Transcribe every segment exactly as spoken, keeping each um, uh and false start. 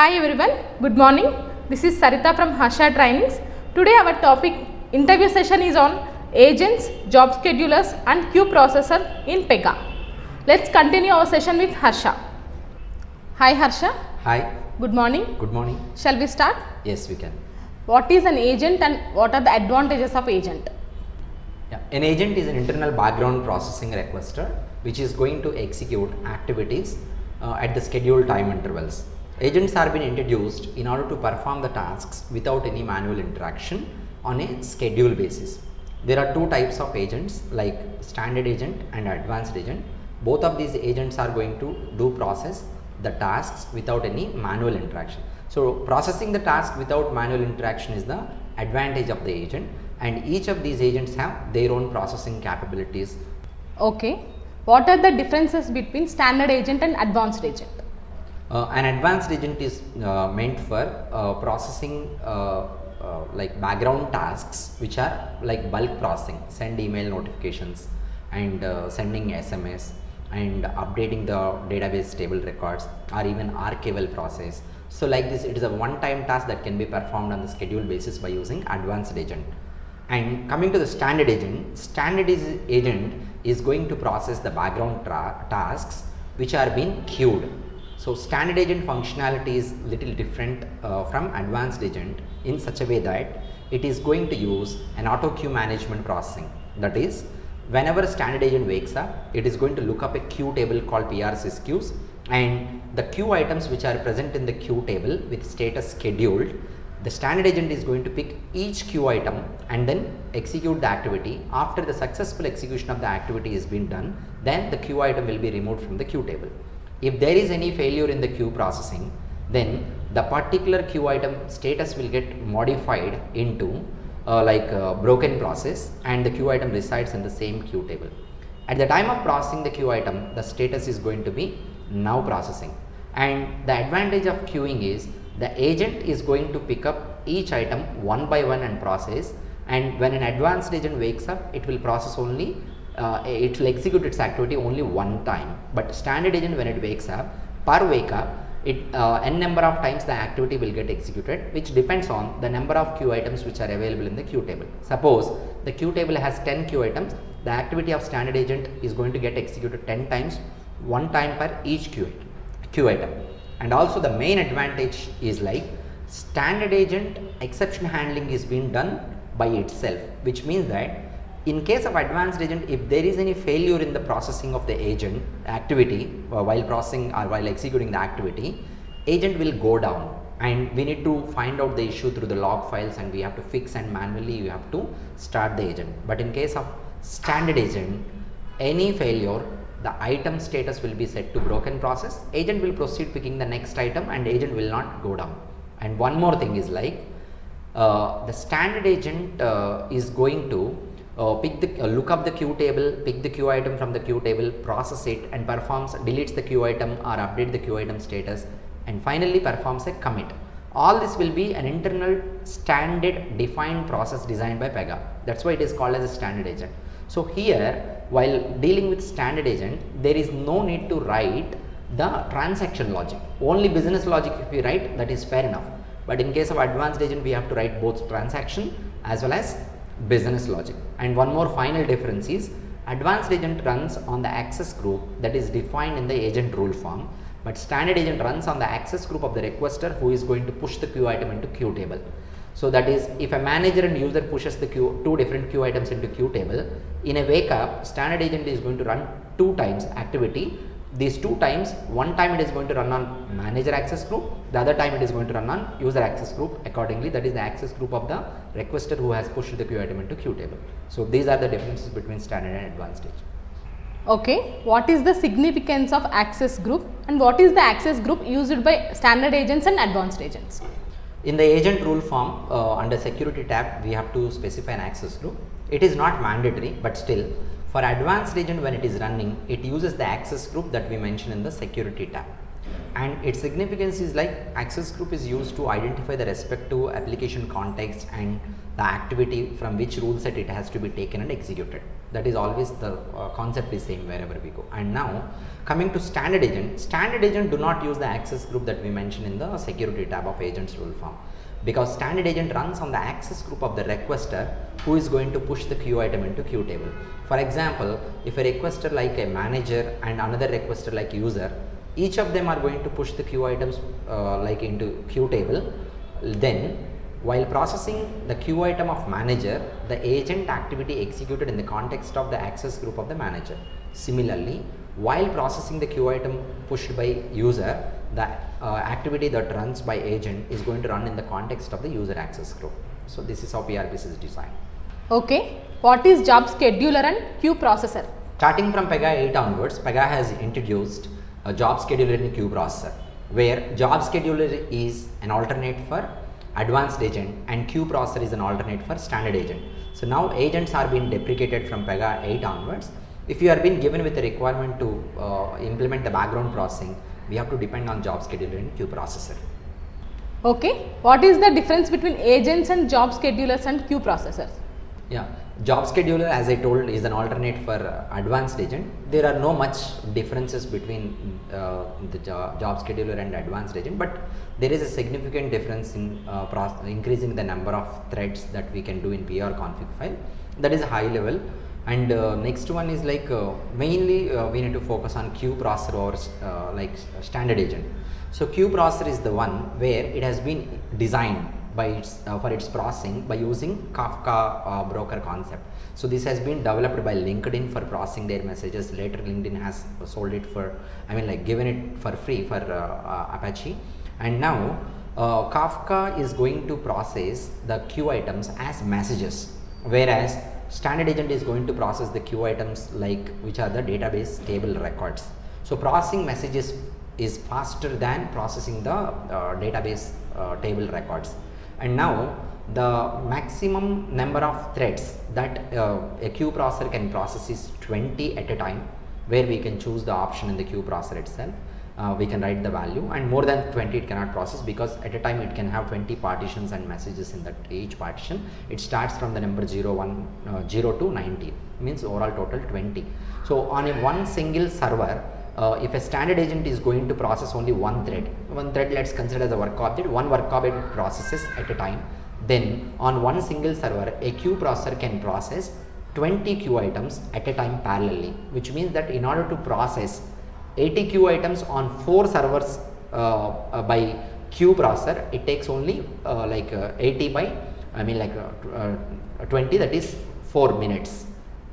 Hi everyone, good morning. This is Sarita from Harsha Trainings. Today our topic interview session is on agents, job schedulers and queue processor in Pega. Let's continue our session with Harsha. Hi Harsha. Hi. Good morning. Good morning. Shall we start? Yes, we can. What is an agent and what are the advantages of agent? Yeah. An agent is an internal background processing requester which is going to execute activities uh, at the scheduled time intervals. Agents are being introduced in order to perform the tasks without any manual interaction on a schedule basis. There are two types of agents, like standard agent and advanced agent. Both of these agents are going to do process the tasks without any manual interaction. So processing the task without manual interaction is the advantage of the agent, and each of these agents have their own processing capabilities. Okay. What are the differences between standard agent and advanced agent? Uh, an advanced agent is uh, meant for uh, processing uh, uh, like background tasks which are like bulk processing, send email notifications and uh, sending S M S and updating the database table records or even archival process. So like this, it is a one-time task that can be performed on the schedule basis by using advanced agent. And coming to the standard agent, standard is agent is going to process the background tasks which are being queued. So standard agent functionality is little different uh, from advanced agent in such a way that it is going to use an auto queue management processing. That is, whenever a standard agent wakes up, it is going to look up a queue table called P R SysQueues, and the queue items which are present in the queue table with status scheduled, the standard agent is going to pick each queue item and then execute the activity. After the successful execution of the activity is been done, then the queue item will be removed from the queue table. If there is any failure in the queue processing, then the particular queue item status will get modified into uh, like a broken process, and the queue item resides in the same queue table. At the time of processing the queue item, the status is going to be now processing. And the advantage of queuing is the agent is going to pick up each item one by one and process, and when an advanced agent wakes up, it will process only Uh, it will execute its activity only one time. But standard agent, when it wakes up, per wake up, it uh, n number of times the activity will get executed, which depends on the number of queue items which are available in the queue table. Suppose the queue table has ten queue items, the activity of standard agent is going to get executed ten times, one time per each queue, queue item. And also the main advantage is, like, standard agent exception handling is being done by itself, which means that in case of advanced agent, if there is any failure in the processing of the agent activity uh, while processing or while executing the activity, agent will go down and we need to find out the issue through the log files, and we have to fix, and manually we have to start the agent. But in case of standard agent, any failure, the item status will be set to broken process, agent will proceed picking the next item and agent will not go down. And one more thing is, like, uh, the standard agent uh, is going to Uh, pick the, uh, look up the queue table, pick the queue item from the queue table, process it, and performs, deletes the queue item or update the queue item status, and finally performs a commit. All this will be an internal standard defined process designed by Pega. That's why it is called as a standard agent. So here, while dealing with standard agent, there is no need to write the transaction logic. Only business logic if we write, that is fair enough. But in case of advanced agent, we have to write both transaction as well as business logic. And one more final difference is, advanced agent runs on the access group that is defined in the agent rule form, but standard agent runs on the access group of the requester who is going to push the queue item into queue table. So that is, if a manager and user pushes the queue, two different queue items into queue table, in a wake up, standard agent is going to run two times activity. These two times, one time it is going to run on manager access group, the other time it is going to run on user access group. Accordingly, that is the access group of the requester who has pushed the queue item into queue table. So these are the differences between standard and advanced stage. Okay, what is the significance of access group, and what is the access group used by standard agents and advanced agents? In the agent rule form, uh, under security tab, we have to specify an access group. It is not mandatory, but still, for advanced agent, when it is running, it uses the access group that we mentioned in the security tab. and its significance is like access group is used to identify the respective application context and the activity from which rule set it has to be taken and executed. That is always the uh, concept is same wherever we go. And now coming to standard agent, standard agent do not use the access group that we mentioned in the security tab of agents rule form, because standard agent runs on the access group of the requester who is going to push the queue item into queue table. For example, if a requester like a manager and another requester like user, each of them are going to push the queue items uh, like into queue table, then while processing the queue item of manager, the agent activity executed in the context of the access group of the manager. Similarly, while processing the queue item pushed by user, the uh, activity that runs by agent is going to run in the context of the user access group. So this is how P R Sys is designed. Okay, what is Job Scheduler and Queue Processor? Starting from Pega eight onwards, Pega has introduced a Job Scheduler and Queue Processor, where Job Scheduler is an alternate for advanced agent and Queue Processor is an alternate for standard agent. So now agents are being deprecated from Pega eight onwards. If you are being given with a requirement to uh, implement the background processing, we have to depend on Job Scheduler and Queue Processor. Okay, what is the difference between agents and Job Schedulers and Queue Processors? Yeah, Job Scheduler, as I told, is an alternate for uh, advanced agent. There are no much differences between uh, the jo Job Scheduler and advanced agent, but there is a significant difference in uh, increasing the number of threads that we can do in P R config file. That is a high level. And uh, next one is like uh, mainly uh, we need to focus on queue processor or uh, like standard agent. So queue processor is the one where it has been designed by its, uh, for its processing by using Kafka uh, broker concept. So this has been developed by LinkedIn for processing their messages. Later LinkedIn has sold it for, I mean like given it for free for uh, uh, Apache. And now uh, Kafka is going to process the queue items as messages, whereas standard agent is going to process the queue items like which are the database table records. So processing messages is faster than processing the uh, database uh, table records. And now the maximum number of threads that uh, a queue processor can process is twenty at a time, where we can choose the option in the queue processor itself. Uh, we can write the value, and more than twenty it cannot process, because at a time it can have twenty partitions and messages in that each partition. It starts from the number zero, one, uh, zero to ninety, means overall total twenty. So on a one single server, uh, if a standard agent is going to process only one thread, one thread let's consider as a work object, one work object processes at a time, then on one single server a queue processor can process twenty queue items at a time parallelly, which means that in order to process eighty queue items on four servers uh, uh, by queue processor, it takes only uh, like uh, eighty by, I mean like uh, uh, twenty, that is four minutes.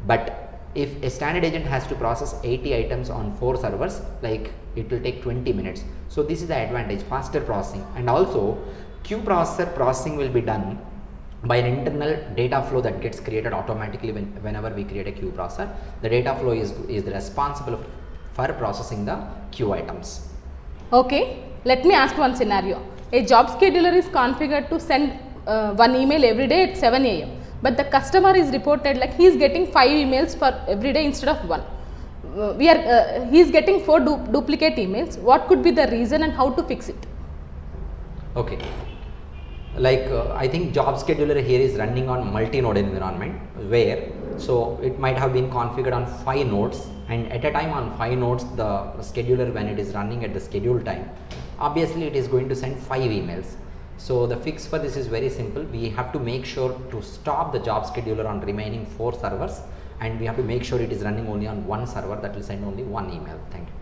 But if a standard agent has to process eighty items on four servers, like it will take twenty minutes. So this is the advantage, faster processing. And also queue processor processing will be done by an internal data flow that gets created automatically when, whenever we create a queue processor. The data flow is, is responsible for for processing the queue items. Okay, let me ask one scenario. A job scheduler is configured to send uh, one email every day at seven A M but the customer is reported like he is getting five emails for every day instead of one. Uh, we are uh, he is getting four du duplicate emails. What could be the reason and how to fix it? Okay, like uh, I think job scheduler here is running on multi-node environment, where so it might have been configured on five nodes, and at a time on five nodes the scheduler, when it is running at the schedule time, obviously it is going to send five emails. So the fix for this is very simple. We have to make sure to stop the job scheduler on remaining four servers, and we have to make sure it is running only on one server that will send only one email. Thank you.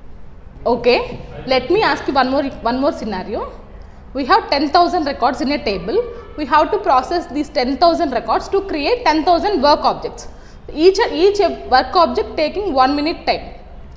Okay, let me ask you one more one more scenario. We have ten thousand records in a table. We have to process these ten thousand records to create ten thousand work objects. Each, each work object taking one minute time.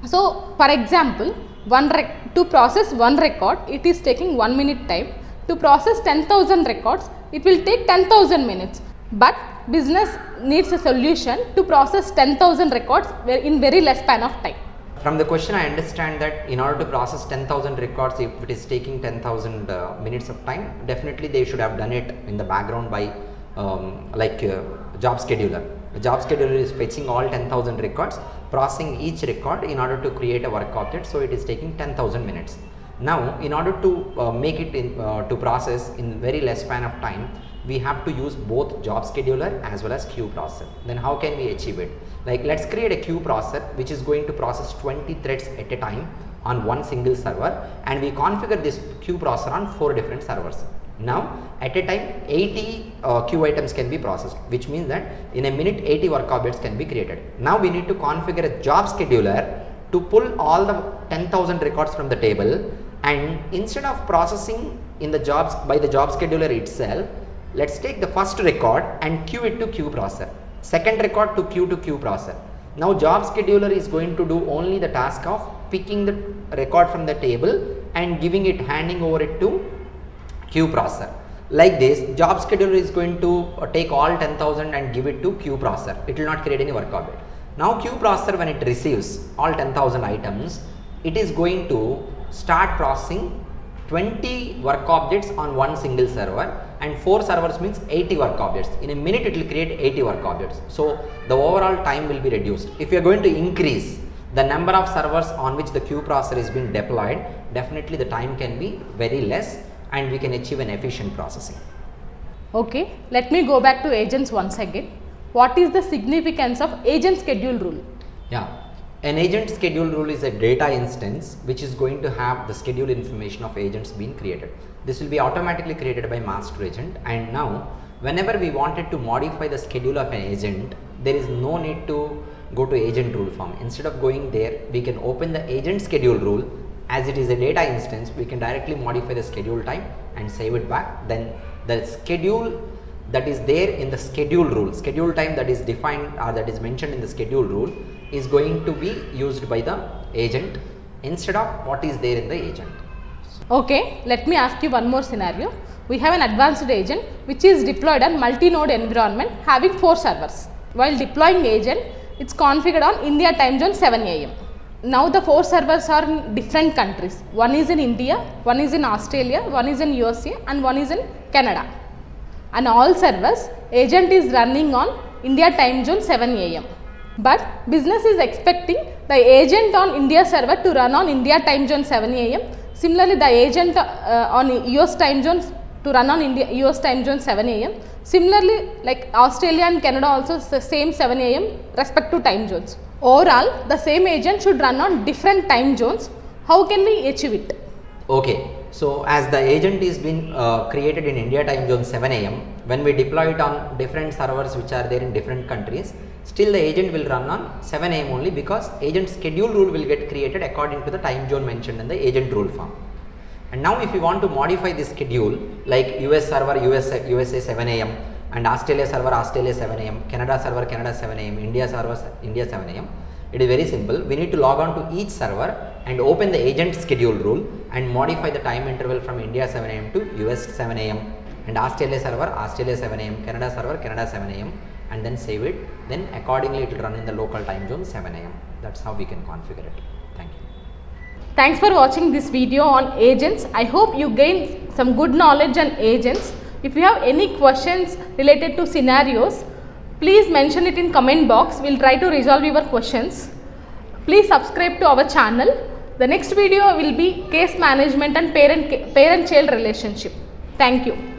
So for example, one rec to process one record, it is taking one minute time. To process ten thousand records, it will take ten thousand minutes. But business needs a solution to process ten thousand records in very less span of time. From the question, I understand that in order to process ten thousand records, if it is taking ten thousand uh, minutes of time, definitely they should have done it in the background by um, like uh, job scheduler. The job scheduler is fetching all ten thousand records, processing each record in order to create a work object. So it is taking ten thousand minutes. Now, in order to uh, make it in, uh, to process in very less span of time, we have to use both job scheduler as well as queue processor. Then how can we achieve it? Like, let's create a queue processor which is going to process twenty threads at a time on one single server, and we configure this queue processor on four different servers. Now, at a time, eighty uh, queue items can be processed, which means that in a minute, eighty work objects can be created. Now, we need to configure a job scheduler to pull all the ten thousand records from the table, and instead of processing in the jobs by the job scheduler itself, let's take the first record and queue it to queue processor, second record to queue to queue processor. Now, job scheduler is going to do only the task of picking the record from the table and giving it, handing over it to queue processor. Like this, job scheduler is going to uh, take all ten thousand and give it to queue processor. It will not create any work object. Now, queue processor, when it receives all ten thousand items, it is going to start processing twenty work objects on one single server, and four servers means eighty work objects. In a minute, it will create eighty work objects. So, the overall time will be reduced. If you are going to increase the number of servers on which the queue processor is being deployed, definitely the time can be very less, and we can achieve an efficient processing. Okay, let me go back to agents once again. What is the significance of agent schedule rule? Yeah, an agent schedule rule is a data instance which is going to have the schedule information of agents being created. This will be automatically created by master agent, and now whenever we wanted to modify the schedule of an agent, there is no need to go to agent rule form. Instead of going there, we can open the agent schedule rule. As it is a data instance, we can directly modify the schedule time and save it back. Then the schedule that is there in the schedule rule, schedule time that is defined or that is mentioned in the schedule rule is going to be used by the agent instead of what is there in the agent. Okay, let me ask you one more scenario. We have an advanced agent which is deployed on multi-node environment having four servers. While deploying agent, it's configured on India time zone seven A M. Now the four servers are in different countries. One is in India, one is in Australia, one is in U S A, and one is in Canada. And all servers, agent is running on India time zone seven A M. But business is expecting the agent on India server to run on India time zone seven A M. Similarly, the agent uh, on U S time zone to run on India U S time zone seven A M. Similarly, like Australia and Canada also same seven A M respective time zones. Overall, the same agent should run on different time zones. How can we achieve it? Okay, so as the agent is been uh, created in India time zone seven A M, when we deploy it on different servers which are there in different countries, still the agent will run on seven A M only, because agent schedule rule will get created according to the time zone mentioned in the agent rule form. And now if you want to modify this schedule, like U S server U S, U S A seven A M, and Australia server Australia seven A M, Canada server Canada seven A M, India server India seven A M. It is very simple. We need to log on to each server and open the agent schedule rule and modify the time interval from India seven A M to U S seven A M, and Australia server Australia seven A M, Canada server Canada seven A M, and then save it. Then accordingly it will run in the local time zone seven A M. That's how we can configure it. Thank you. Thanks for watching this video on agents. I hope you gained some good knowledge on agents. If you have any questions related to scenarios, please mention it in comment box. We'll try to resolve your questions. Please subscribe to our channel. The next video will be case management and parent parent child relationship. Thank you.